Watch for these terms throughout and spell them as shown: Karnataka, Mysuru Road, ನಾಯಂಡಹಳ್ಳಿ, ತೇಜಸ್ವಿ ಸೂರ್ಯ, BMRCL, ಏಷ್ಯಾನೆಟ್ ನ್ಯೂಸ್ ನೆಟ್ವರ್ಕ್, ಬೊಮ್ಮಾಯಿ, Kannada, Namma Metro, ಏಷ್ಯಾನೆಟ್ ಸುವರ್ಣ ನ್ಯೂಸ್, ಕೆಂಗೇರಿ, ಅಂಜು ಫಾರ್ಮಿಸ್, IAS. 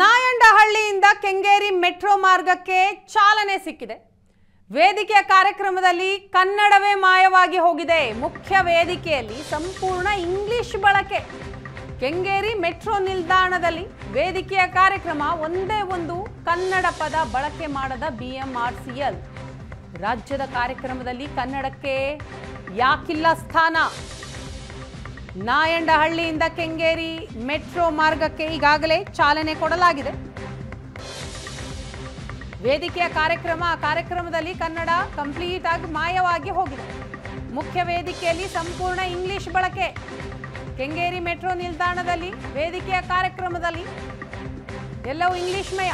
ನಾಯಂಡಹಳ್ಳಿಯಿಂದ ಕೆಂಗೇರಿ metro ಮಾರ್ಗಕ್ಕೆ ಚಾಲನೆ ಸಿಕ್ಕಿದೆ. ವೇದಿಕೆಯ ಕಾರ್ಯಕ್ರಮದಲ್ಲಿ ಕನ್ನಡವೇ ಮಾಯವಾಗಿ ಹೋಗಿದೆ. ಮುಖ್ಯ ವೇದಿಕೆಯಲ್ಲಿ ಸಂಪೂರ್ಣ ಇಂಗ್ಲಿಷ್ ಬಳಕೆ. ಕೆಂಗೇರಿ ಮೆಟ್ರೋ ನಿಲ್ದಾಣದಲ್ಲಿ ವೇದಿಕೆಯ ಕಾರ್ಯಕ್ರಮ ಒಂದೇ ಒಂದು ಕನ್ನಡ ಪದ ಬಳಕೆ ಮಾಡದ BMRCL. ರಾಜ್ಯದ ಕಾರ್ಯಕ್ರಮದಲ್ಲಿ ಕನ್ನಡಕ್ಕೆ ಯಾಕಿಲ್ಲ ಸ್ಥಾನ? ನಾಯಂಡಹಳ್ಳಿಯಿಂದ ಕೆಂಗೇರಿ ಮೆಟ್ರೋ ಮಾರ್ಗಕ್ಕೆ ಈಗಾಗಲೇ ಚಾಲನೆ ಕೊಡಲಾಗಿದೆ. ವೇದಿಕೆಯ ಕಾರ್ಯಕ್ರಮದಲ್ಲಿ ಕನ್ನಡ ಕಂಪ್ಲೀಟ್ ಆಗಿ ಮಾಯವಾಗಿ ಹೋಗಿದೆ. ಮುಖ್ಯ ವೇದಿಕೆಯಲ್ಲಿ ಸಂಪೂರ್ಣ ಇಂಗ್ಲಿಷ್ ಬಳಕೆ. ಕೆಂಗೇರಿ ಮೆಟ್ರೋ ನಿಲ್ದಾಣದಲ್ಲಿ ವೇದಿಕೆಯ ಕಾರ್ಯಕ್ರಮದಲ್ಲಿ ಎಲ್ಲವೂ ಇಂಗ್ಲಿಷ್ಮಯ,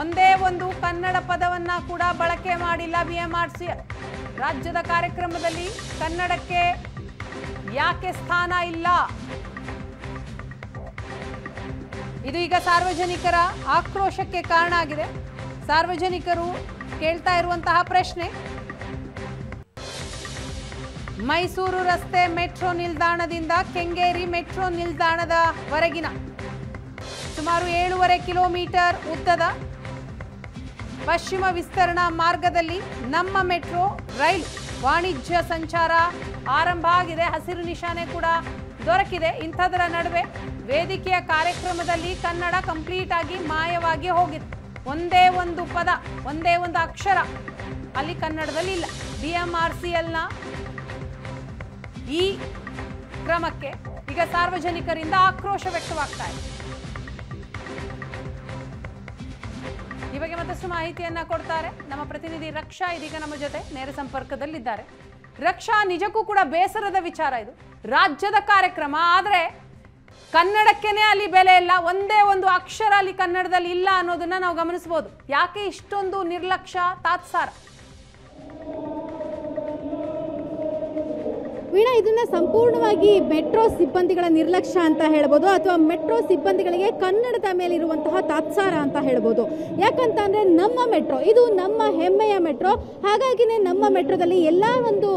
ಒಂದೇ ಒಂದು ಕನ್ನಡ ಪದವನ್ನು ಕೂಡ ಬಳಕೆ ಮಾಡಿಲ್ಲ BMRCL. ರಾಜ್ಯದ ಕಾರ್ಯಕ್ರಮದಲ್ಲಿ ಕನ್ನಡಕ್ಕೆ ಯಾಕೆ ಸ್ಥಾನ ಇಲ್ಲ? ಇದು ಈಗ ಸಾರ್ವಜನಿಕರ ಆಕ್ರೋಶಕ್ಕೆ ಕಾರಣ ಆಗಿದೆ. ಸಾರ್ವಜನಿಕರು ಕೇಳ್ತಾ ಇರುವಂತಹ ಪ್ರಶ್ನೆ, ಮೈಸೂರು ರಸ್ತೆ ಮೆಟ್ರೋ ನಿಲ್ದಾಣದಿಂದ ಕೆಂಗೇರಿ ಮೆಟ್ರೋ ನಿಲ್ದಾಣದವರೆಗಿನ ಸುಮಾರು 7.5 ಕಿಲೋಮೀಟರ್ ಉದ್ದದ ಪಶ್ಚಿಮ ವಿಸ್ತರಣಾ ಮಾರ್ಗದಲ್ಲಿ ನಮ್ಮ ಮೆಟ್ರೋ ರೈಲು ವಾಣಿಜ್ಯ ಸಂಚಾರ ಆರಂಭ ಆಗಿದೆ. ಹಸಿರು ನಿಶಾನೆ ಕೂಡ ದೊರಕಿದೆ. ಇಂಥದರ ನಡುವೆ ವೇದಿಕೆಯ ಕಾರ್ಯಕ್ರಮದಲ್ಲಿ ಕನ್ನಡ ಕಂಪ್ಲೀಟ್ ಆಗಿ ಮಾಯವಾಗಿ ಹೋಗಿದೆ. ಒಂದೇ ಒಂದು ಪದ, ಒಂದೇ ಒಂದು ಅಕ್ಷರ ಅಲ್ಲಿ ಕನ್ನಡದಲ್ಲಿ ಇಲ್ಲ. BMRCLನ ಈ ಕ್ರಮಕ್ಕೆ ಈಗ ಸಾರ್ವಜನಿಕರಿಂದ ಆಕ್ರೋಶ ವ್ಯಕ್ತವಾಗ್ತಾ ಇದೆ. ಈ ಬಗ್ಗೆ ಮತ್ತಷ್ಟು ಮಾಹಿತಿಯನ್ನ ಕೊಡ್ತಾರೆ ನಮ್ಮ ಪ್ರತಿನಿಧಿ ರಕ್ಷಾ. ಇದೀಗ ನಮ್ಮ ಜೊತೆ ನೇರ ಸಂಪರ್ಕದಲ್ಲಿದ್ದಾರೆ. ರಕ್ಷಾ, ನಿಜಕ್ಕೂ ಕೂಡ ಬೇಸರದ ವಿಚಾರ ಇದು. ರಾಜ್ಯದ ಕಾರ್ಯಕ್ರಮ, ಆದರೆ ಕನ್ನಡಕ್ಕೇನೆ ಅಲ್ಲಿ ಬೆಲೆ ಇಲ್ಲ. ಒಂದೇ ಒಂದು ಅಕ್ಷರ ಅಲ್ಲಿ ಕನ್ನಡದಲ್ಲಿ ಇಲ್ಲ ಅನ್ನೋದನ್ನ ನಾವು ಗಮನಿಸಬಹುದು. ಯಾಕೆ ಇಷ್ಟೊಂದು ನಿರ್ಲಕ್ಷ್ಯ, ತಾತ್ಸಾರ? ವೀಣಾ, ಇದನ್ನ ಸಂಪೂರ್ಣವಾಗಿ ಮೆಟ್ರೋ ಸಿಬ್ಬಂದಿಗಳ ನಿರ್ಲಕ್ಷ್ಯ ಅಂತ ಹೇಳ್ಬೋದು, ಅಥವಾ ಮೆಟ್ರೋ ಸಿಬ್ಬಂದಿಗಳಿಗೆ ಕನ್ನಡದ ಮೇಲಿರುವಂತಹ ತಾತ್ಸಾರ ಅಂತ ಹೇಳ್ಬೋದು. ಯಾಕಂತಂದ್ರೆ ನಮ್ಮ ಮೆಟ್ರೋ ಇದು ನಮ್ಮ ಹೆಮ್ಮೆಯ ಮೆಟ್ರೋ. ಹಾಗಾಗಿನೇ ನಮ್ಮ ಮೆಟ್ರೋದಲ್ಲಿ ಎಲ್ಲ ಒಂದು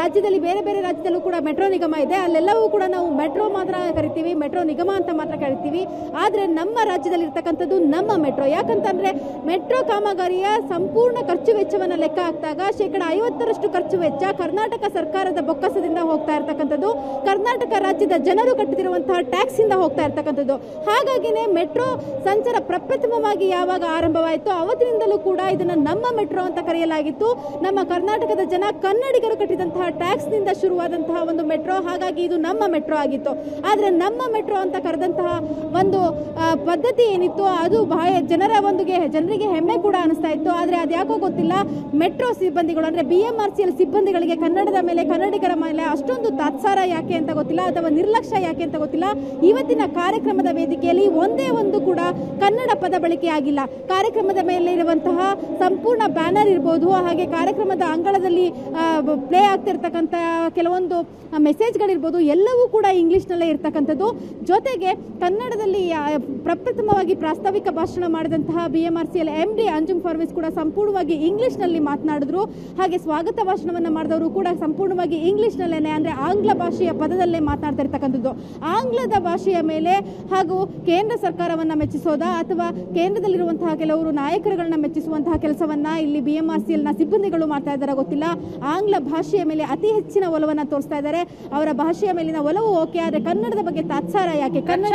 ರಾಜ್ಯದಲ್ಲಿ ಬೇರೆ ಬೇರೆ ರಾಜ್ಯದಲ್ಲೂ ಕೂಡ ಮೆಟ್ರೋ ನಿಗಮ ಇದೆ. ಅಲ್ಲೆಲ್ಲವೂ ಕೂಡ ನಾವು ಮೆಟ್ರೋ ಮಾತ್ರ ಕರಿತೀವಿ, ಮೆಟ್ರೋ ನಿಗಮ ಅಂತ ಮಾತ್ರ ಕರಿತೀವಿ. ಆದರೆ ನಮ್ಮ ರಾಜ್ಯದಲ್ಲಿ ಇರ್ತಕ್ಕಂಥದ್ದು ನಮ್ಮ ಮೆಟ್ರೋ. ಯಾಕಂತಂದ್ರೆ ಮೆಟ್ರೋ ಕಾಮಗಾರಿಯ ಸಂಪೂರ್ಣ ಖರ್ಚು ವೆಚ್ಚವನ್ನು ಲೆಕ್ಕ ಹಾಕಿದಾಗ 50% ಖರ್ಚು ವೆಚ್ಚ ಕರ್ನಾಟಕ ಸರ್ಕಾರದ ಬೊಕ್ಕಸದಿಂದ ಹೋಗ್ತಾ ಇರ್ತಕ್ಕಂಥದ್ದು, ಕರ್ನಾಟಕ ರಾಜ್ಯದ ಜನರು ಕಟ್ಟಿರುವಂತಹ ಟ್ಯಾಕ್ಸ್ ಇಂದ ಹೋಗ್ತಾ ಇರ್ತಕ್ಕಂಥದ್ದು. ಹಾಗಾಗಿನೇ ಮೆಟ್ರೋ ಸಂಚಾರ ಪ್ರಪ್ರಥಮವಾಗಿ ಯಾವಾಗ ಆರಂಭವಾಯಿತು ಅವತ್ತಿನಿಂದಲೂ ಕೂಡ ಇದನ್ನ ನಮ್ಮ ಮೆಟ್ರೋ ಅಂತ ಕರೆಯಲಾಗಿತ್ತು. ನಮ್ಮ ಕರ್ನಾಟಕದ ಜನ ಕನ್ನಡಿಗರು ಕಟ್ಟಿದಂತಹ ಟ್ಯಾಕ್ಸ್ ನಿಂದ ಶುರುವಾದಂತಹ ಒಂದು ಮೆಟ್ರೋ, ಹಾಗಾಗಿ ಇದು ನಮ್ಮ ಮೆಟ್ರೋ ಆಗಿತ್ತು. ಆದ್ರೆ ನಮ್ಮ ಮೆಟ್ರೋ ಅಂತ ಕರೆದಂತಹ ಒಂದು ಪದ್ಧತಿ ಏನಿತ್ತು ಅದು ಜನರಿಗೆ ಹೆಮ್ಮೆ ಕೂಡ ಅನಿಸ್ತಾ ಇತ್ತು. ಆದ್ರೆ ಅದ್ಯಾಕೋ ಗೊತ್ತಿಲ್ಲ, ಮೆಟ್ರೋ ಸಿಬ್ಬಂದಿಗಳು ಅಂದ್ರೆ BMRCL ಸಿಬ್ಬಂದಿಗಳಿಗೆ ಕನ್ನಡದ ಮೇಲೆ, ಕನ್ನಡಿಗರ ಮೇಲೆ ಅಷ್ಟೊಂದು ತಾತ್ಸಾರ ಯಾಕೆ ಅಂತ ಗೊತ್ತಿಲ್ಲ, ಅಥವಾ ನಿರ್ಲಕ್ಷ್ಯ ಯಾಕೆ ಅಂತ ಗೊತ್ತಿಲ್ಲ. ಇವತ್ತಿನ ಕಾರ್ಯಕ್ರಮದ ವೇದಿಕೆಯಲ್ಲಿ ಒಂದೇ ಒಂದು ಕೂಡ ಕನ್ನಡ ಪದ ಬಳಕೆ ಆಗಿಲ್ಲ. ಕಾರ್ಯಕ್ರಮದ ಮೇಲೆ ಇರುವಂತಹ ಸಂಪೂರ್ಣ ಬ್ಯಾನರ್ ಇರ್ಬೋದು, ಹಾಗೆ ಕಾರ್ಯಕ್ರಮದ ಅಂಗಳದಲ್ಲಿ ಪ್ಲೇ ಆಗ್ತಿರ್ತಕ್ಕಂತಹ ಕೆಲವೊಂದು ಮೆಸೇಜ್ಗಳಿರ್ಬೋದು, ಎಲ್ಲವೂ ಕೂಡ ಇಂಗ್ಲಿಷ್ನಲ್ಲೇ ಇರ್ತಕ್ಕಂಥದ್ದು. ಜೊತೆಗೆ ಕನ್ನಡದಲ್ಲಿ ಪ್ರಪ್ರಥಮವಾಗಿ ಪ್ರಾಸ್ತಾವಿಕ ಭಾಷಣ ಮಾಡಿದಂತಹ BMRCL MD ಅಂಜು ಫಾರ್ಮಿಸ್ ಕೂಡ ಸಂಪೂರ್ಣವಾಗಿ ಇಂಗ್ಲಿಷ್ನಲ್ಲಿ ಮಾತನಾಡಿದ್ರು. ಹಾಗೆ ಸ್ವಾಗತ ಭಾಷಣವನ್ನು ಮಾಡಿದವರು ಕೂಡ ಸಂಪೂರ್ಣವಾಗಿ ಇಂಗ್ಲಿಷ್ನಲ್ಲಿ ಅಂದ್ರೆ ಆಂಗ್ಲ ಭಾಷೆಯ ಪದದಲ್ಲೇ ಮಾತನಾಡ್ತಾ ಇರ್ತಕ್ಕಂಥದ್ದು. ಆಂಗ್ಲದ ಭಾಷೆಯ ಮೇಲೆ ಹಾಗೂ ಕೇಂದ್ರ ಸರ್ಕಾರವನ್ನ ಮೆಚ್ಚಿಸೋದ ಅಥವಾ ಕೇಂದ್ರದಲ್ಲಿರುವಂತಹ ಕೆಲವರು ನಾಯಕರುಗಳನ್ನ ಮೆಚ್ಚಿಸುವಂತಹ ಕೆಲಸವನ್ನ ಇಲ್ಲಿ BMRCL ನ ಸಿಬ್ಬಂದಿಗಳು ಮಾಡ್ತಾ ಇದ್ದಾರೆ ಗೊತ್ತಿಲ್ಲ. ಆಂಗ್ಲ ಭಾಷೆಯ ಮೇಲೆ ಅತಿ ಹೆಚ್ಚಿನ ಒಲವನ್ನ ತೋರಿಸ್ತಾ ಇದ್ದಾರೆ. ಅವರ ಭಾಷೆಯ ಮೇಲಿನ ಒಲವು ಓಕೆ, ಆದ್ರೆ ಕನ್ನಡದ ಬಗ್ಗೆ ತಾತ್ಸಾರ ಯಾಕೆ? ಕನ್ನಡ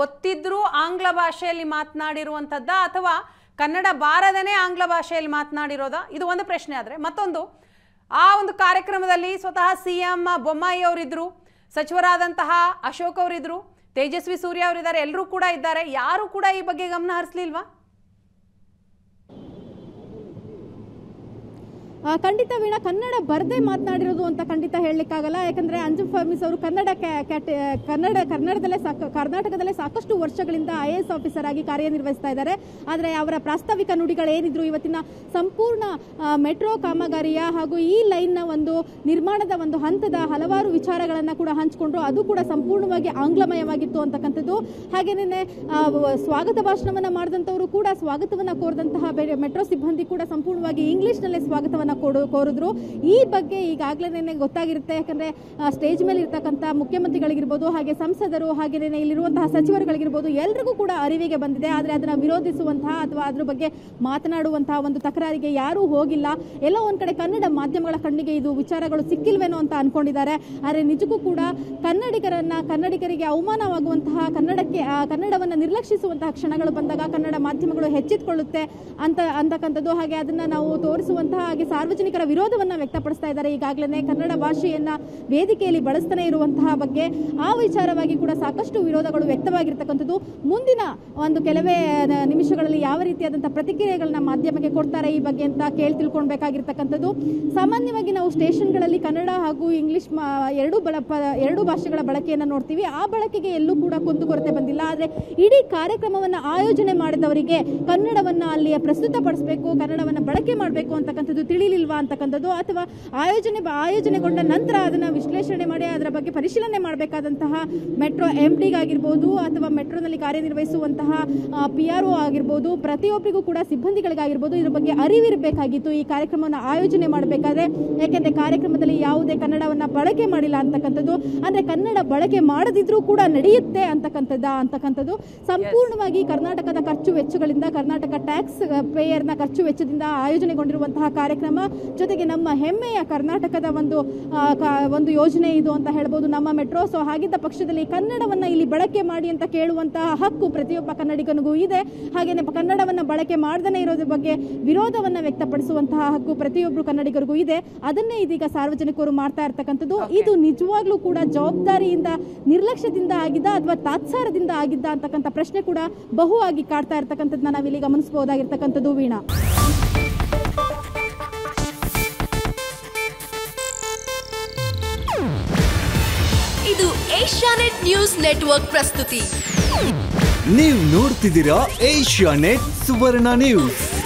ಗೊತ್ತಿದ್ರು ಆಂಗ್ಲ ಭಾಷೆಯಲ್ಲಿ ಮಾತನಾಡಿರುವಂತದ್ದ, ಅಥವಾ ಕನ್ನಡ ಬಾರದನೇ ಆಂಗ್ಲ ಭಾಷೆಯಲ್ಲಿ ಮಾತನಾಡಿರೋದ? ಇದು ಒಂದು ಪ್ರಶ್ನೆ. ಆದರೆ ಮತ್ತೊಂದು, ಆ ಒಂದು ಕಾರ್ಯಕ್ರಮದಲ್ಲಿ ಸ್ವತಃ CM ಬೊಮ್ಮಾಯಿ ಅವರಿದ್ದರು, ಸಚಿವರಾದಂತಹ ಅಶೋಕ್ ಅವರಿದ್ದರು, ತೇಜಸ್ವಿ ಸೂರ್ಯ ಅವರಿದ್ದಾರೆ, ಎಲ್ಲರೂ ಕೂಡ ಇದ್ದಾರೆ. ಯಾರು ಕೂಡ ಈ ಬಗ್ಗೆ ಗಮನ ಹರಿಸಲಿಲ್ವಾ? ಖಂಡಿತ ವೀಣಾ, ಕನ್ನಡ ಬರದೇ ಮಾತನಾಡಿರೋದು ಅಂತ ಖಂಡಿತ ಹೇಳಲಿಕ್ಕಾಗಲ್ಲ. ಯಾಕಂದರೆ ಅಂಜು ಫಾರ್ಮಿಸ್ ಅವರು ಕರ್ನಾಟಕದಲ್ಲೇ ಸಾಕಷ್ಟು ವರ್ಷಗಳಿಂದ IAS ಆಫೀಸರ್ ಆಗಿ ಕಾರ್ಯನಿರ್ವಹಿಸ್ತಾ ಇದ್ದಾರೆ. ಆದರೆ ಅವರ ಪ್ರಾಸ್ತಾವಿಕ ನುಡಿಗಳೇನಿದ್ರು ಇವತ್ತಿನ ಸಂಪೂರ್ಣ ಮೆಟ್ರೋ ಕಾಮಗಾರಿಯ ಹಾಗೂ ಈ ಲೈನ್ನ ಒಂದು ನಿರ್ಮಾಣದ ಒಂದು ಹಂತದ ಹಲವಾರು ವಿಚಾರಗಳನ್ನು ಕೂಡ ಹಂಚಿಕೊಂಡ್ರು. ಅದು ಕೂಡ ಸಂಪೂರ್ಣವಾಗಿ ಆಂಗ್ಲಮಯವಾಗಿತ್ತು ಅಂತಕ್ಕಂಥದ್ದು. ಹಾಗೆಯೇ ಸ್ವಾಗತ ಭಾಷಣವನ್ನು ಮಾಡಿದಂಥವರು ಕೂಡ, ಸ್ವಾಗತವನ್ನು ಕೋರಿದಂತಹ ಮೆಟ್ರೋ ಸಿಬ್ಬಂದಿ ಕೂಡ ಸಂಪೂರ್ಣವಾಗಿ ಇಂಗ್ಲೀಷ್ನಲ್ಲೇ ಸ್ವಾಗತವನ್ನು ಕೋರಿದ್ರು ಈ ಬಗ್ಗೆ ಈಗಾಗಲೇ ನನಗೆ ಗೊತ್ತಾಗಿರುತ್ತೆ ಯಾಕಂದ್ರೆ ಸ್ಟೇಜ್ ಮೇಲೆ ಇರತಕ್ಕಂತ ಮುಖ್ಯಮಂತ್ರಿಗಳಿಗಿರಬಹುದು ಹಾಗೆ ಸಂಸದರು ಹಾಗೇನೇ ಇಲ್ಲಿರುವಂತ ಸಚಿವರುಗಳಿಗಿರಬಹುದು ಎಲ್ಲರಿಗೂ ಕೂಡ ಅರಿವಿಗೆ ಬಂದಿದೆ ಆದರೆ ಅದನ್ನ ವಿರೋಧಿಸುವಂತ ಅಥವಾ ಅದರ ಬಗ್ಗೆ ಮಾತನಾಡುವಂತ ಒಂದು ತಕರಾರಿಗೆ ಯಾರು ಹೋಗಿಲ್ಲ ಎಲ್ಲ ಒಂದು ಕಡೆ ಕನ್ನಡ ಮಾಧ್ಯಮಗಳ ಕಣ್ಣಿಗೆ ಇದು ವಿಚಾರಗಳು ಸಿಕ್ಕಿಲ್ವೇನೋ ಅಂತ ಅನ್ಕೊಂಡಿದ್ದಾರೆ ಆದರೆ ನಿಜಕ್ಕೂ ಕೂಡ ಕನ್ನಡಿಗರಿಗೆ ಅವಮಾನವಾಗುವಂತ ಕನ್ನಡವನ್ನು ನಿರ್ಲಕ್ಷಿಸುವಂತ ಕ್ಷಣಗಳು ಬಂದಾಗ ಕನ್ನಡ ಮಾಧ್ಯಮಗಳು ಹೆಚ್ಚಿಕೊಳ್ಳುತ್ತೆ ಅಂತಕ್ಕಂತದ್ದು ಹಾಗೆ ಅದನ್ನ ನಾವು ತೋರಿಸುವಂತ ಹಾಗೆ ಸಾರ್ವಜನಿಕರ ವಿರೋಧವನ್ನ ವ್ಯಕ್ತಪಡಿಸ್ತಾ ಇದ್ದಾರೆ ಈಗಾಗಲೇ ಕನ್ನಡ ಭಾಷೆಯನ್ನ ವೇದಿಕೆಯಲ್ಲಿ ಬಳಸ್ತನೇ ಇರುವಂತಹ ಬಗ್ಗೆ ಆ ವಿಚಾರವಾಗಿ ಕೂಡ ಸಾಕಷ್ಟು ವಿರೋಧಗಳು ವ್ಯಕ್ತವಾಗಿರತಕ್ಕಂತದ್ದು ಮುಂದಿನ ಒಂದು ಕೆಲವೇ ನಿಮಿಷಗಳಲ್ಲಿ ಯಾವ ರೀತಿಯಾದಂತ ಪ್ರತಿಕ್ರಿಯೆಗಳನ್ನ ಮಾಧ್ಯಮಕ್ಕೆ ಕೊಡ್ತಾರೆ ಈ ಬಗ್ಗೆ ಅಂತ ಕೇಳಿ ತಿಳ್ಕೊಳ್ಬೇಕಾಗಿರತಕ್ಕಂತದ್ದು ಸಾಮಾನ್ಯವಾಗಿ ನಾವು ಸ್ಟೇಷನ್ಗಳಲ್ಲಿ ಕನ್ನಡ ಹಾಗೂ ಇಂಗ್ಲಿಷ್ ಎರಡು ಭಾಷೆಗಳ ಬಳಕೆಯನ್ನು ನೋಡ್ತೀವಿ ಆ ಬಳಕೆಗೆ ಎಲ್ಲೂ ಕೂಡ ಕುಂದುಕೊರತೆ ಬಂದಿಲ್ಲ ಆದರೆ ಇಡೀ ಕಾರ್ಯಕ್ರಮವನ್ನು ಆಯೋಜನೆ ಮಾಡಿದವರಿಗೆ ಕನ್ನಡವನ್ನು ಅಲ್ಲಿ ಪ್ರಸ್ತುತಪಡಿಸಬೇಕು ಕನ್ನಡವನ್ನು ಬಳಕೆ ಮಾಡಬೇಕು ಅಂತಕ್ಕಂಥದ್ದು ತಿಳಿಲಿಲ್ವಾ ಅಂತಕ್ಕಂಥದ್ದು ಅಥವಾ ಆಯೋಜನೆಗೊಂಡ ನಂತರ ಅದನ್ನು ವಿಶ್ಲೇಷಣೆ ಮಾಡಿ ಅದರ ಬಗ್ಗೆ ಪರಿಶೀಲನೆ ಮಾಡಬೇಕಾದಂತಹ ಮೆಟ್ರೋ ಎಂಡಿಗಾಗಿರ್ಬೋದು ಅಥವಾ ಮೆಟ್ರೋನಲ್ಲಿ ಕಾರ್ಯನಿರ್ವಹಿಸುವಂತಹ PRO ಆಗಿರ್ಬೋದು ಪ್ರತಿಯೊಬ್ಬರಿಗೂ ಕೂಡ ಸಿಬ್ಬಂದಿಗಳಿಗಾಗಿರ್ಬೋದು ಇದರ ಬಗ್ಗೆ ಅರಿವಿರಬೇಕಾಗಿತ್ತು ಈ ಕಾರ್ಯಕ್ರಮವನ್ನು ಆಯೋಜನೆ ಮಾಡಬೇಕಾದ್ರೆ ಯಾಕೆಂದರೆ ಕಾರ್ಯಕ್ರಮದಲ್ಲಿ ಯಾವುದೇ ಕನ್ನಡವನ್ನು ಬಳಕೆ ಮಾಡಿಲ್ಲ ಅಂತಕ್ಕಂಥದ್ದು ಅಂದರೆ ಕನ್ನಡ ಬಳಕೆ ಮಾಡದಿದ್ರೂ ಕೂಡ ನಡೆಯುತ್ತೆ ಅಂತಕ್ಕಂಥದ್ದು ಸಂಪೂರ್ಣವಾಗಿ ಕರ್ನಾಟಕದ ಖರ್ಚು ವೆಚ್ಚಗಳಿಂದ ಕರ್ನಾಟಕ ಟ್ಯಾಕ್ಸ್ ಪೇಯರ್ನ ಖರ್ಚು ವೆಚ್ಚದಿಂದ ಆಯೋಜನೆಗೊಂಡಿರುವಂತಹ ಕಾರ್ಯಕ್ರಮ ಜೊತೆಗೆ ನಮ್ಮ ಹೆಮ್ಮೆಯ ಕರ್ನಾಟಕದ ಒಂದು ಯೋಜನೆ ಇದು ಅಂತ ಹೇಳ್ಬೋದು ನಮ್ಮ ಮೆಟ್ರೋ ಸೊ ಹಾಗಿದ್ದ ಪಕ್ಷದಲ್ಲಿ ಕನ್ನಡವನ್ನು ಇಲ್ಲಿ ಬಳಕೆ ಮಾಡಿ ಅಂತ ಕೇಳುವಂತಹ ಹಕ್ಕು ಪ್ರತಿಯೊಬ್ಬ ಕನ್ನಡಿಗನಿಗೂ ಇದೆ ಹಾಗೇನೆ ಕನ್ನಡವನ್ನು ಬಳಕೆ ಮಾಡದೇ ಇರೋದ್ರ ಬಗ್ಗೆ ವಿರೋಧವನ್ನು ವ್ಯಕ್ತಪಡಿಸುವಂತಹ ಹಕ್ಕು ಪ್ರತಿಯೊಬ್ಬರು ಕನ್ನಡಿಗರಿಗೂ ಇದೆ ಅದನ್ನೇ ಇದೀಗ ಸಾರ್ವಜನಿಕರು ಮಾಡ್ತಾ ಇರ್ತಕ್ಕಂಥದ್ದು ಇದು ನಿಜವಾಗ್ಲೂ ಕೂಡ ಜವಾಬ್ದಾರಿಯಿಂದ ನಿರ್ಲಕ್ಷ್ಯದಿಂದ ಆಗಿದ್ದ ಅಥವಾ ತಾತ್ಸಾರದಿಂದ ಆಗಿದ್ದ ಅಂತಕ್ಕಂಥ ಪ್ರಶ್ನೆ ಕೂಡ ಬಹು ಆಗಿ ಕಾಡ್ತಾ ಇರ್ತಕ್ಕಂಥದ್ದು ನಾವಿಲ್ಲಿ ಗಮನಿಸಬಹುದಾಗಿರ್ತಕ್ಕಂಥದ್ದು ವೀಣಾ. ಇದು ಏಷ್ಯಾನೆಟ್ ನ್ಯೂಸ್ ನೆಟ್ವರ್ಕ್ ಪ್ರಸ್ತುತಿ. ನೀವು ನೋಡ್ತಿದ್ದೀರಾ ಏಷ್ಯಾನೆಟ್ ಸುವರ್ಣ ನ್ಯೂಸ್.